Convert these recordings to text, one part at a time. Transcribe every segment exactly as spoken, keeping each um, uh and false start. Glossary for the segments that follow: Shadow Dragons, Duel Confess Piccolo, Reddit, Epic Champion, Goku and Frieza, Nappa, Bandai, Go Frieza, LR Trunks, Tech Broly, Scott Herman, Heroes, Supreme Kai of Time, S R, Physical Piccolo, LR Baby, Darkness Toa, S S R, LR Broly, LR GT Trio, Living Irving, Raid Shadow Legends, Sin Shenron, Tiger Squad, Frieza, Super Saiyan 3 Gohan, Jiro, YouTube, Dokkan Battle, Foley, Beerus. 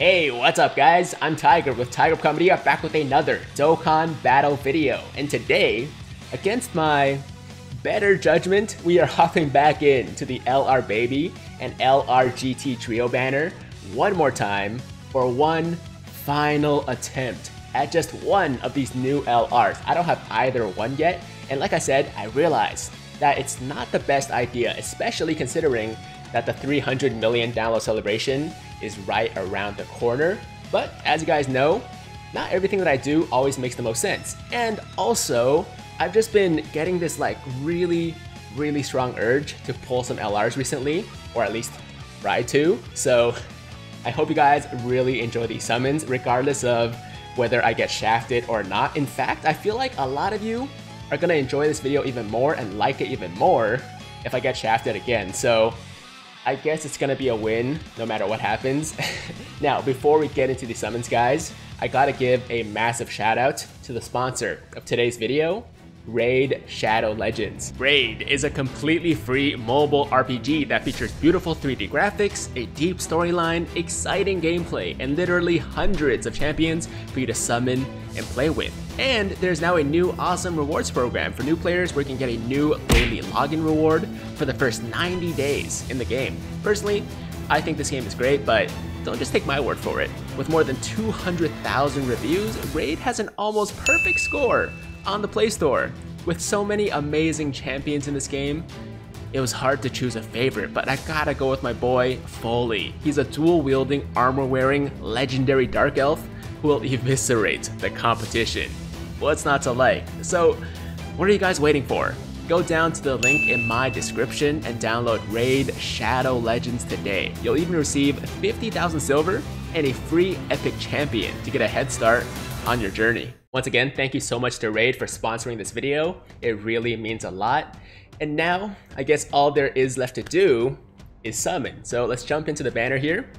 Hey, what's up guys? I'm Tiger with Tiger Uppercut Media, back with another Dokkan Battle video. And today, against my better judgment, we are hopping back in to the L R Baby and L R G T Trio banner one more time for one final attempt at just one of these new L Rs. I don't have either one yet, and like I said, I realized that it's not the best idea, especially considering that the three hundred million download celebration is right around the corner. But as you guys know, not everything that I do always makes the most sense. And also, I've just been getting this like really, really strong urge to pull some L Rs recently, or at least try to. So I hope you guys really enjoy these summons, regardless of whether I get shafted or not. In fact, I feel like a lot of you are gonna enjoy this video even more and like it even more if I get shafted again. So I guess it's gonna be a win no matter what happens. Now, before we get into the summons guys, I gotta give a massive shout out to the sponsor of today's video, Raid Shadow Legends. Raid is a completely free mobile R P G that features beautiful three D graphics, a deep storyline, exciting gameplay, and literally hundreds of champions for you to summon and play with. And there's now a new awesome rewards program for new players where you can get a new daily login reward for the first ninety days in the game. Personally, I think this game is great, but don't just take my word for it. With more than two hundred thousand reviews, Raid has an almost perfect score on the Play Store. With so many amazing champions in this game, it was hard to choose a favorite, but I gotta go with my boy, Foley. He's a dual-wielding, armor-wearing, legendary Dark Elf who will eviscerate the competition. What's not to like? So what are you guys waiting for? Go down to the link in my description and download Raid Shadow Legends today. You'll even receive fifty thousand silver and a free epic champion to get a head start on your journey. Once again, thank you so much to Raid for sponsoring this video. It really means a lot. And now, I guess all there is left to do is summon. So let's jump into the banner here.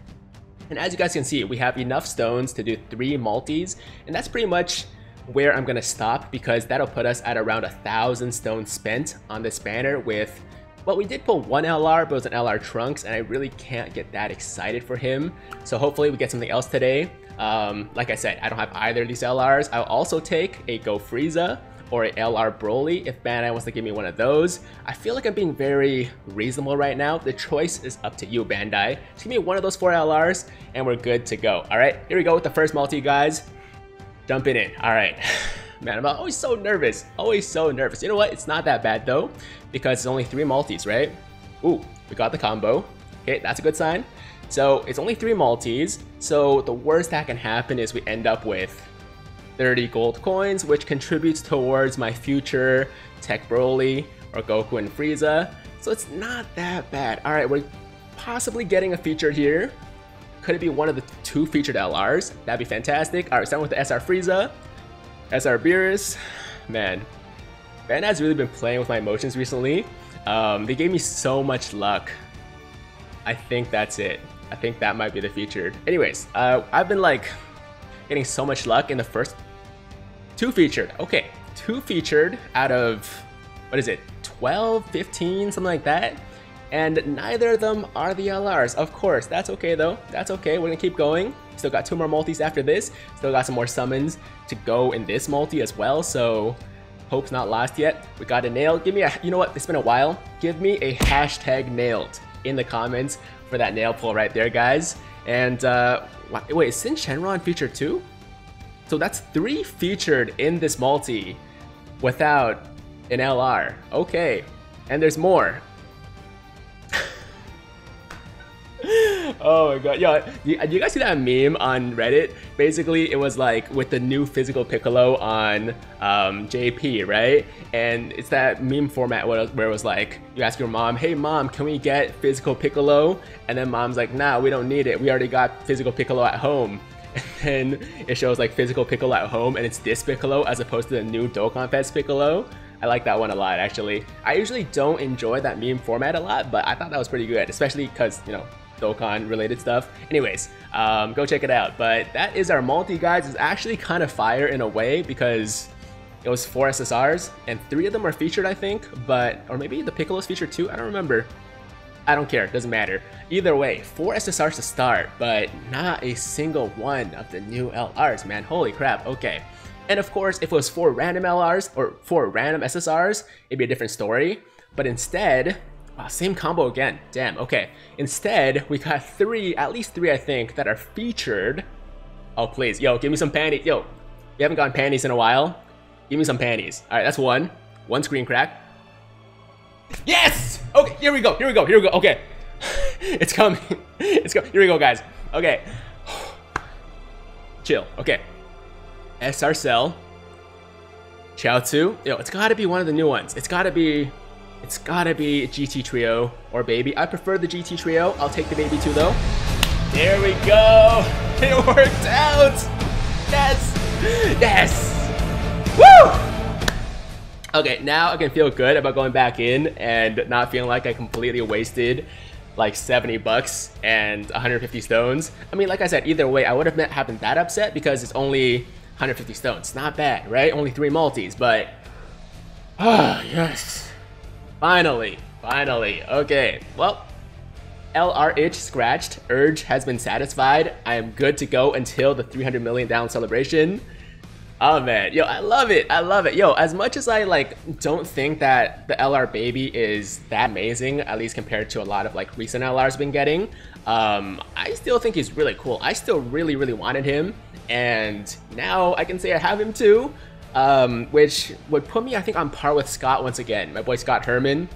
And as you guys can see, we have enough stones to do three multis, and that's pretty much where I'm gonna stop because that'll put us at around a thousand stones spent on this banner with, well, we did pull one L R, but it was an L R Trunks, and I really can't get that excited for him. So hopefully we get something else today. Um, like I said, I don't have either of these L Rs. I'll also take a Go Frieza or a L R Broly if Bandai wants to give me one of those. I feel like I'm being very reasonable right now. The choice is up to you, Bandai. Just give me one of those four L Rs and we're good to go. All right, here we go with the first multi, guys. Jumping in. All right. Man, I'm always so nervous. Always so nervous. You know what? It's not that bad though, because it's only three multis, right? Ooh, we got the combo. Okay, that's a good sign. So it's only three multis. So the worst that can happen is we end up with thirty gold coins, which contributes towards my future Tech Broly or Goku and Frieza. So it's not that bad. All right, we're possibly getting a feature here. Could it be one of the two featured L Rs? That'd be fantastic. All right, starting with the S R Frieza, S R Beerus. Man, Ben has really been playing with my emotions recently. Um, they gave me so much luck. I think that's it. I think that might be the featured. Anyways, uh, I've been like getting so much luck in the first two featured. Okay, two featured out of, what is it, twelve, fifteen, something like that. And neither of them are the L Rs, of course. That's okay though, that's okay. We're gonna keep going. Still got two more multis after this. Still got some more summons to go in this multi as well, so hope's not lost yet. We got a nail. Give me a, you know what, it's been a while. Give me a hashtag nailed in the comments for that nail pull right there, guys. And uh, wait, is Sin Shenron featured too? So that's three featured in this multi without an L R. Okay, and there's more. Oh my god, yo, do you guys see that meme on Reddit? Basically, it was like with the new Physical Piccolo on um, J P, right? And it's that meme format where it was like, you ask your mom, hey mom, can we get Physical Piccolo? And then mom's like, nah, we don't need it. We already got Physical Piccolo at home. And then it shows like Physical Piccolo at home and it's this Piccolo as opposed to the new Duel Confess Piccolo. I like that one a lot, actually. I usually don't enjoy that meme format a lot, but I thought that was pretty good, especially because, you know, Dokkan related stuff. Anyways, um, go check it out. But that is our multi, guys. It's actually kind of fire in a way because it was four S S Rs and three of them are featured, I think, but, or maybe the Piccolo's featured too, I don't remember. I don't care, it doesn't matter. Either way, four S S Rs to start, but not a single one of the new L Rs, man. Holy crap, okay. And of course, if it was four random L Rs or four random S S Rs, it'd be a different story. But instead, wow, same combo again, damn, okay. Instead, we got three, at least three I think, that are featured. Oh please, yo, give me some panties, yo. You haven't gotten panties in a while? Give me some panties. All right, that's one. One screen crack. Yes! Okay, here we go, here we go, here we go, okay. It's coming, it's coming, here we go guys. Okay. Chill, okay. S R Cell. Chaozu. Yo, it's gotta be one of the new ones. It's gotta be, it's gotta be G T Trio or Baby. I prefer the G T Trio. I'll take the Baby too though. There we go. It worked out. Yes, yes. Woo! Okay, now I can feel good about going back in and not feeling like I completely wasted like seventy bucks and one hundred fifty stones. I mean, like I said, either way, I would have not happened that upset because it's only one hundred fifty stones. Not bad, right? Only three multis, but ah, yes. Finally, finally. Okay, well, L R itch scratched. Urge has been satisfied. I am good to go until the three hundred million down celebration. Oh man, yo, I love it, I love it. Yo, as much as I like don't think that the L R Baby is that amazing, at least compared to a lot of like recent L Rs been getting, um, I still think he's really cool. I still really, really wanted him, and now I can say I have him too, um, which would put me, I think, on par with Scott once again, my boy Scott Herman,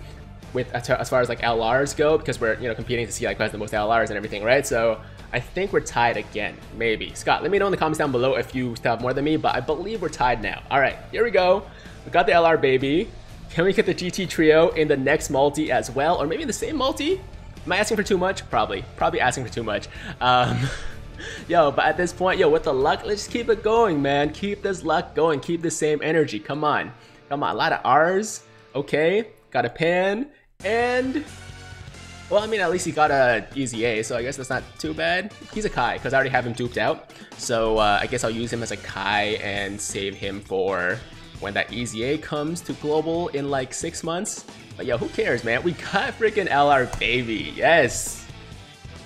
with as far as like L Rs go, because we're, you know, competing to see like who has the most L Rs and everything, right? So I think we're tied again, maybe. Scott, let me know in the comments down below if you still have more than me, but I believe we're tied now. All right, here we go. We got the L R Baby. Can we get the G T Trio in the next multi as well? Or maybe the same multi? Am I asking for too much? Probably, probably asking for too much. Um, yo, but at this point, yo, with the luck, let's just keep it going, man. Keep this luck going, keep the same energy, come on. Come on, a lot of R's, okay. Got a pan, and... well, I mean, at least he got a easy A, so I guess that's not too bad. He's a Kai, because I already have him duped out. So uh, I guess I'll use him as a Kai and save him for when that easy A comes to global in like six months. But yo, who cares, man? We got freaking L R Baby. Yes.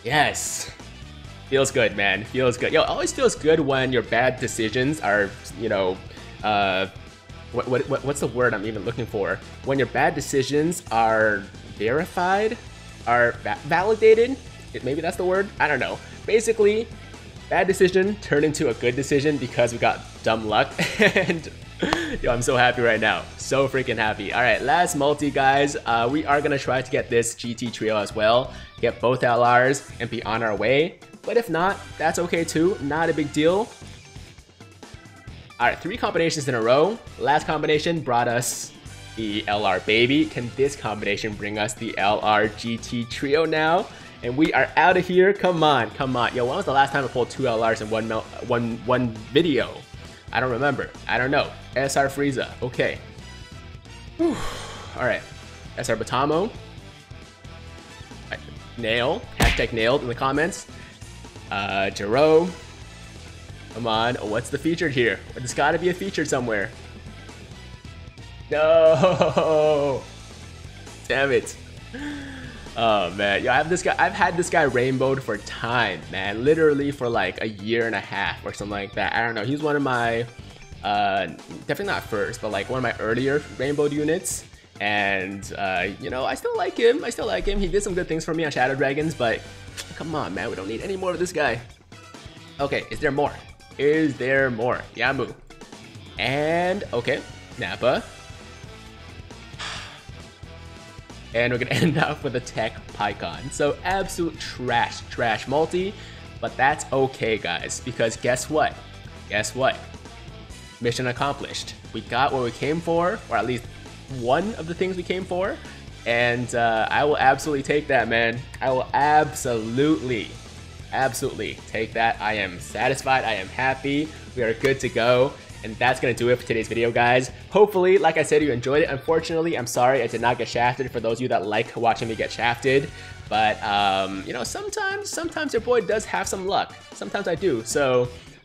Yes. Feels good, man. Feels good. Yo, it always feels good when your bad decisions are, you know, uh, what, what, what, what's the word I'm even looking for? When your bad decisions are verified? Are va validated, maybe that's the word, I don't know. Basically, bad decision turned into a good decision because we got dumb luck, and yo, I'm so happy right now, so freaking happy. All right, last multi guys, uh, we are gonna try to get this G T Trio as well, get both L Rs and be on our way, but if not, that's okay too, not a big deal. All right, three combinations in a row, last combination brought us the L R Baby. Can this combination bring us the L R G T Trio now? And we are out of here. Come on, come on. Yo, when was the last time I pulled two L Rs in one, one, one video? I don't remember. I don't know. S R Frieza. Okay. Whew. All right. S R Batamo. Nail. Hashtag nailed in the comments. Uh, Jiro. Come on. What's the featured here? There's got to be a featured somewhere. No, damn it. Oh man, yo, I have this guy. I've had this guy rainbowed for time, man. Literally for like a year and a half or something like that. I don't know. He's one of my, uh, definitely not first, but like one of my earlier rainbowed units. And uh, you know, I still like him. I still like him. He did some good things for me on Shadow Dragons, but come on, man. We don't need any more of this guy. Okay, is there more? Is there more? Yamu, and okay, Nappa. And we're gonna end up with a Tech PyCon. So absolute trash, trash multi, but that's okay guys, because guess what? Guess what? Mission accomplished. We got what we came for, or at least one of the things we came for, and uh, I will absolutely take that, man. I will absolutely, absolutely take that. I am satisfied, I am happy, we are good to go. And that's going to do it for today's video, guys. Hopefully, like I said, you enjoyed it. Unfortunately, I'm sorry I did not get shafted for those of you that like watching me get shafted. But, um, you know, sometimes, sometimes your boy does have some luck. Sometimes I do. So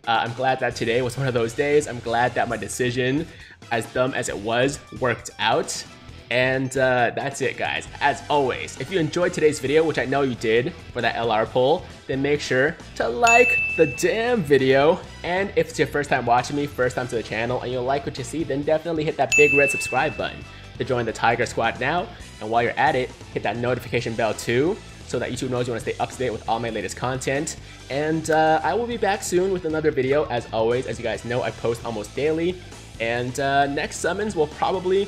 uh, I'm glad that today was one of those days. I'm glad that my decision, as dumb as it was, worked out. And uh, that's it, guys. As always, if you enjoyed today's video, which I know you did for that L R poll, then make sure to like the damn video. And if it's your first time watching me, first time to the channel, and you like what you see, then definitely hit that big red subscribe button to join the Tiger Squad now. And while you're at it, hit that notification bell too, so that YouTube knows you want to stay up to date with all my latest content. And uh, I will be back soon with another video. As always, as you guys know, I post almost daily. And uh, next summons will probably...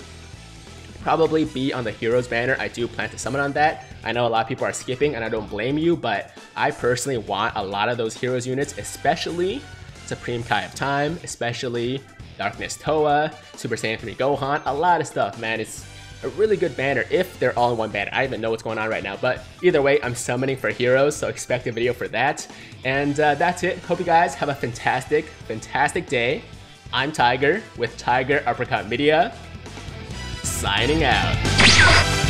probably be on the Heroes banner. I do plan to summon on that. I know a lot of people are skipping and I don't blame you, but I personally want a lot of those Heroes units, especially Supreme Kai of Time, especially Darkness Toa, Super Saiyan three Gohan, a lot of stuff, man. It's a really good banner if they're all in one banner. I don't even know what's going on right now, but either way, I'm summoning for Heroes, so expect a video for that. And uh, that's it. Hope you guys have a fantastic, fantastic day. I'm Tiger with Tiger Uppercut Media. Signing out.